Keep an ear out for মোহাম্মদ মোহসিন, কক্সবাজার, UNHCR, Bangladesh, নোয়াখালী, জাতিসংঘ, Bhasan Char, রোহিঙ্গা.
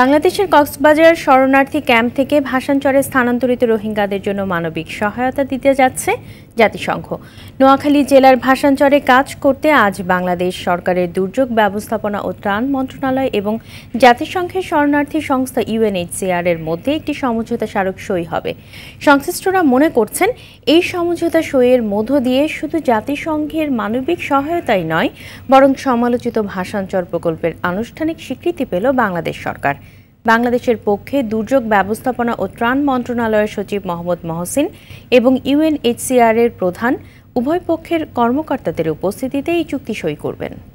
বাংলাদেশের কক্সবাজার শরণার্থী ক্যাম্প থেকে ভাসানচরে স্থানান্তরিত রোহিঙ্গাদের জন্য মানবিক সহায়তা দিতে যাচ্ছে জাতিসংঘ। নোয়াখালী জেলার ভাসানচরে কাজ করতে আজ বাংলাদেশ সরকারের দুর্যোগ ব্যবস্থাপনা ও ত্রাণ মন্ত্রণালয় এবং জাতিসংঘের শরণার্থী সংস্থা UNHCR এর মধ্যে একটি সমঝোতা স্মারক সই হবে। সংশ্লিষ্টরা মনে করছেন, এই সমঝোতা সইয়ের মধ্য দিয়ে শুধু জাতিসংঘের মানবিক সহায়তাই নয়, বরং সমালোচিত ভাসানচর প্রকল্পের আনুষ্ঠানিক স্বীকৃতি পেল বাংলাদেশ সরকার। বাংলাদেশের পক্ষে দুর্যোগ ব্যবস্থাপনা ও ত্রাণ মন্ত্রণালয়ের সচিব মোহাম্মদ মোহসিন এবং UNHCR এর প্রধান উভয় পক্ষের কর্মকর্তাদের উপস্থিতিতে এই চুক্তি সই করবেন।